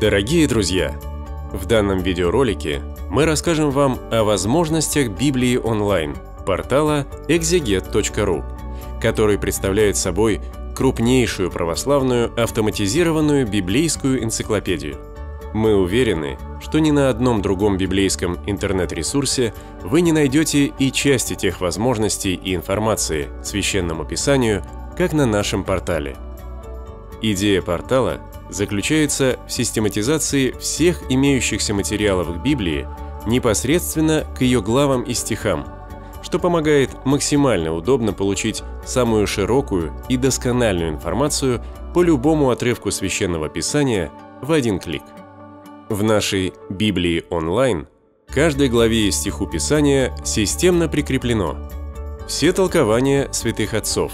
Дорогие друзья, в данном видеоролике мы расскажем вам о возможностях Библии онлайн портала ekzeget.ru, который представляет собой крупнейшую православную автоматизированную библейскую энциклопедию. Мы уверены, что ни на одном другом библейском интернет-ресурсе вы не найдете и части тех возможностей и информации Священному Писанию, как на нашем портале. Идея портала заключается в систематизации всех имеющихся материалов к Библии непосредственно к ее главам и стихам, что помогает максимально удобно получить самую широкую и доскональную информацию по любому отрывку Священного Писания в один клик. В нашей Библии онлайн каждой главе и стиху Писания системно прикреплено все толкования святых отцов,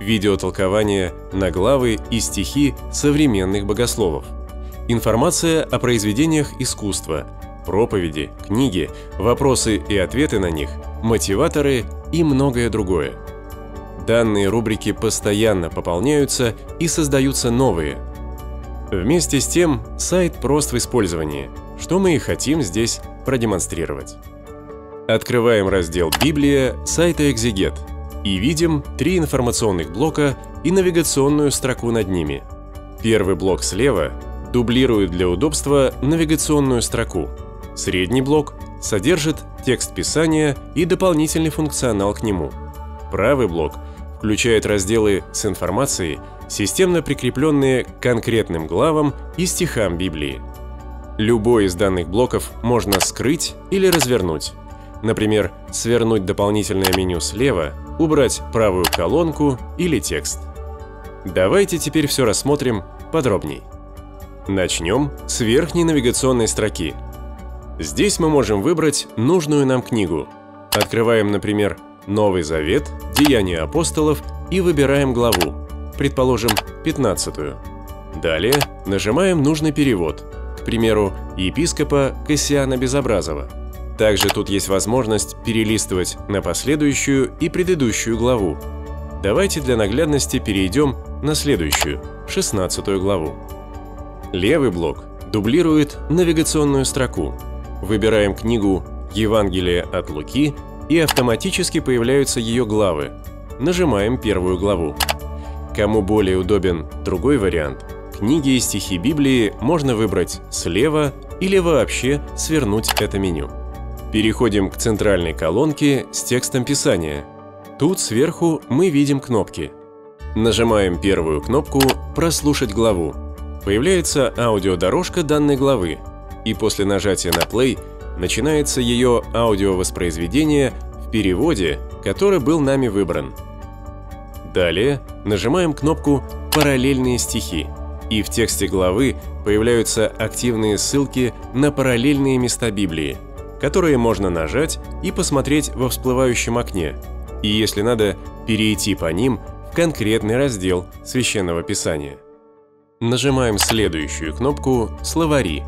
видеотолкования на главы и стихи современных богословов, информация о произведениях искусства, проповеди, книги, вопросы и ответы на них, мотиваторы и многое другое. Данные рубрики постоянно пополняются и создаются новые. Вместе с тем, сайт прост в использовании, что мы и хотим здесь продемонстрировать. Открываем раздел «Библия» сайта «Экзегет» и видим три информационных блока и навигационную строку над ними. Первый блок слева дублирует для удобства навигационную строку. Средний блок содержит текст Писания и дополнительный функционал к нему. Правый блок включает разделы с информацией, системно прикрепленные к конкретным главам и стихам Библии. Любой из данных блоков можно скрыть или развернуть. Например, свернуть дополнительное меню слева, убрать правую колонку или текст. Давайте теперь все рассмотрим подробней. Начнем с верхней навигационной строки. Здесь мы можем выбрать нужную нам книгу. Открываем, например, Новый Завет, Деяния апостолов и выбираем главу, предположим, 15-ю. Далее нажимаем нужный перевод, к примеру, епископа Кассиана Безобразова. Также тут есть возможность перелистывать на последующую и предыдущую главу. Давайте для наглядности перейдем на следующую, 16-ю главу. Левый блок дублирует навигационную строку. Выбираем книгу «Евангелие от Луки» и автоматически появляются ее главы. Нажимаем первую главу. Кому более удобен другой вариант, книги и стихи Библии можно выбрать слева или вообще свернуть это меню. Переходим к центральной колонке с текстом Писания. Тут сверху мы видим кнопки. Нажимаем первую кнопку «Прослушать главу». Появляется аудиодорожка данной главы, и после нажатия на play начинается ее аудиовоспроизведение в переводе, который был нами выбран. Далее нажимаем кнопку «Параллельные стихи», и в тексте главы появляются активные ссылки на параллельные места Библии, которые можно нажать и посмотреть во всплывающем окне, и, если надо, перейти по ним в конкретный раздел Священного Писания. Нажимаем следующую кнопку «Словари»,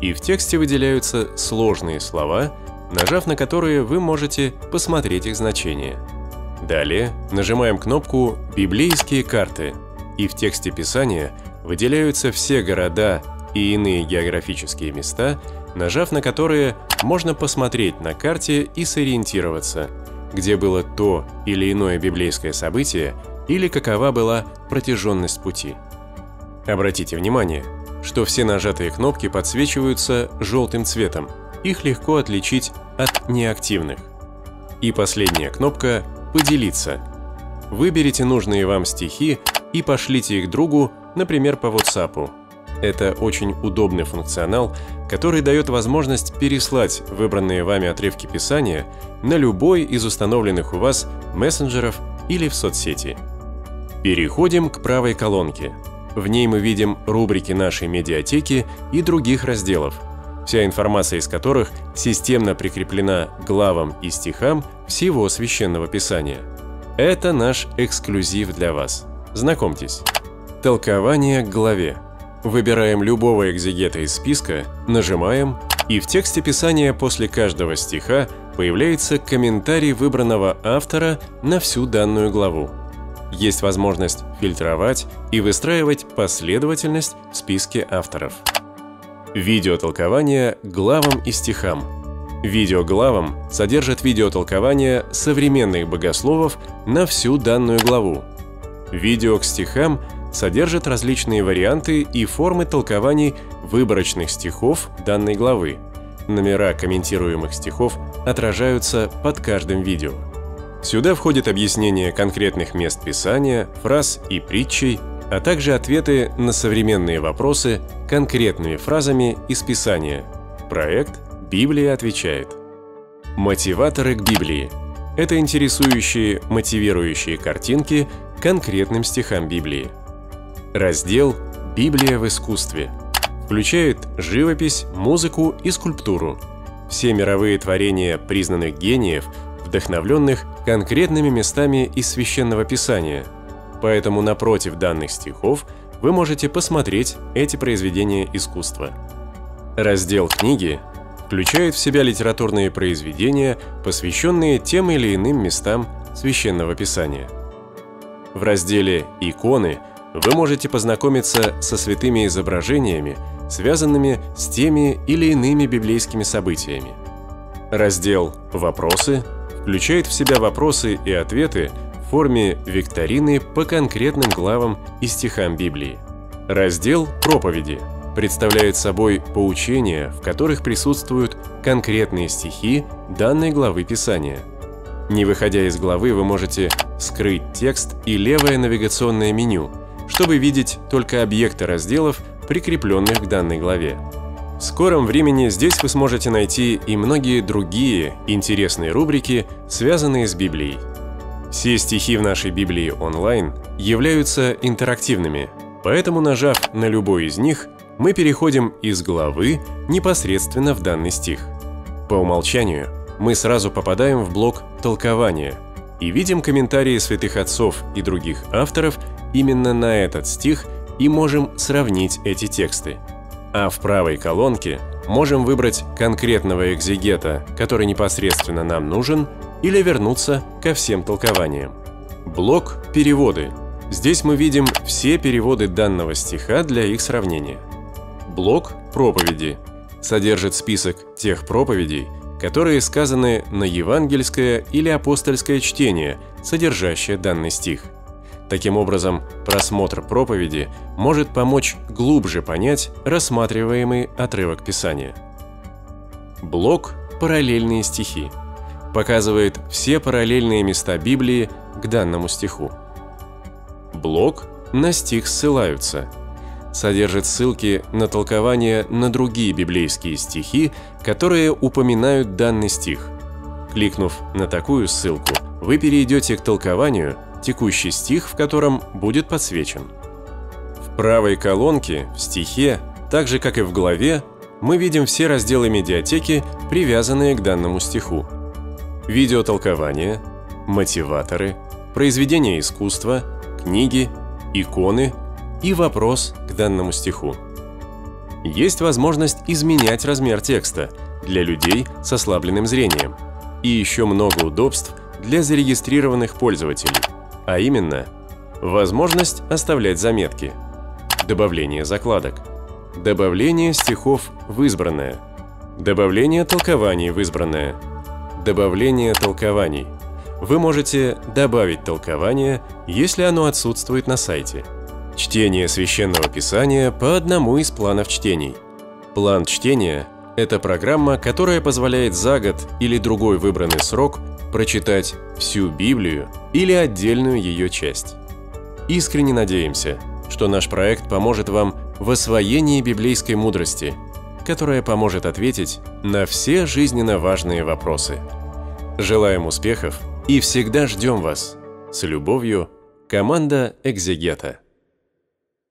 и в тексте выделяются сложные слова, нажав на которые вы можете посмотреть их значение. Далее нажимаем кнопку «Библейские карты», и в тексте Писания выделяются все города и иные географические места, нажав на которые можно посмотреть на карте и сориентироваться, где было то или иное библейское событие или какова была протяженность пути. Обратите внимание, что все нажатые кнопки подсвечиваются желтым цветом, их легко отличить от неактивных. И последняя кнопка «Поделиться». Выберите нужные вам стихи и пошлите их другу, например, по WhatsApp. Это очень удобный функционал, который дает возможность переслать выбранные вами отрывки Писания на любой из установленных у вас мессенджеров или в соцсети. Переходим к правой колонке. В ней мы видим рубрики нашей медиатеки и других разделов, вся информация из которых системно прикреплена к главам и стихам всего Священного Писания. Это наш эксклюзив для вас. Знакомьтесь. Толкование к главе. Выбираем любого экзегета из списка, нажимаем, и в тексте Писания после каждого стиха появляется комментарий выбранного автора на всю данную главу. Есть возможность фильтровать и выстраивать последовательность в списке авторов. Видеотолкование главам и стихам. Видеоглавам содержат видеотолкование современных богословов на всю данную главу. Видео к стихам содержат различные варианты и формы толкований выборочных стихов данной главы. Номера комментируемых стихов отражаются под каждым видео. Сюда входит объяснение конкретных мест Писания, фраз и притчей, а также ответы на современные вопросы конкретными фразами из Писания. Проект «Библия отвечает». Мотиваторы к Библии – это интересующие, мотивирующие картинки к конкретным стихам Библии. Раздел «Библия в искусстве» включает живопись, музыку и скульптуру. Все мировые творения признанных гениев, вдохновленных конкретными местами из Священного Писания. Поэтому напротив данных стихов вы можете посмотреть эти произведения искусства. Раздел «Книги» включает в себя литературные произведения, посвященные тем или иным местам Священного Писания. В разделе «Иконы» вы можете познакомиться со святыми изображениями, связанными с теми или иными библейскими событиями. Раздел «Вопросы» включает в себя вопросы и ответы в форме викторины по конкретным главам и стихам Библии. Раздел «Проповеди» представляет собой поучения, в которых присутствуют конкретные стихи данной главы Писания. Не выходя из главы, вы можете скрыть текст и левое навигационное меню, чтобы видеть только объекты разделов, прикрепленных к данной главе. В скором времени здесь вы сможете найти и многие другие интересные рубрики, связанные с Библией. Все стихи в нашей Библии онлайн являются интерактивными, поэтому, нажав на любой из них, мы переходим из главы непосредственно в данный стих. По умолчанию мы сразу попадаем в блок толкования и видим комментарии святых отцов и других авторов именно на этот стих и можем сравнить эти тексты. А в правой колонке можем выбрать конкретного экзегета, который непосредственно нам нужен, или вернуться ко всем толкованиям. Блок «Переводы». Здесь мы видим все переводы данного стиха для их сравнения. Блок «Проповеди» содержит список тех проповедей, которые сказаны на евангельское или апостольское чтение, содержащее данный стих. Таким образом, просмотр проповеди может помочь глубже понять рассматриваемый отрывок Писания. Блок «Параллельные стихи» показывает все параллельные места Библии к данному стиху. Блок «На стих ссылаются» содержит ссылки на толкование на другие библейские стихи, которые упоминают данный стих. Кликнув на такую ссылку, вы перейдете к толкованию, текущий стих в котором будет подсвечен. В правой колонке, в стихе, так же как и в главе, мы видим все разделы медиатеки, привязанные к данному стиху. Видеотолкование, мотиваторы, произведения искусства, книги, иконы и вопрос к данному стиху. Есть возможность изменять размер текста для людей с ослабленным зрением и еще много удобств для зарегистрированных пользователей. А именно, возможность оставлять заметки, добавление закладок, добавление стихов в избранное, добавление толкований в избранное, добавление толкований. Вы можете добавить толкование, если оно отсутствует на сайте. Чтение Священного Писания по одному из планов чтений. План чтения – это программа, которая позволяет за год или другой выбранный срок прочитать всю Библию или отдельную ее часть. Искренне надеемся, что наш проект поможет вам в освоении библейской мудрости, которая поможет ответить на все жизненно важные вопросы. Желаем успехов и всегда ждем вас! С любовью, команда Экзегета.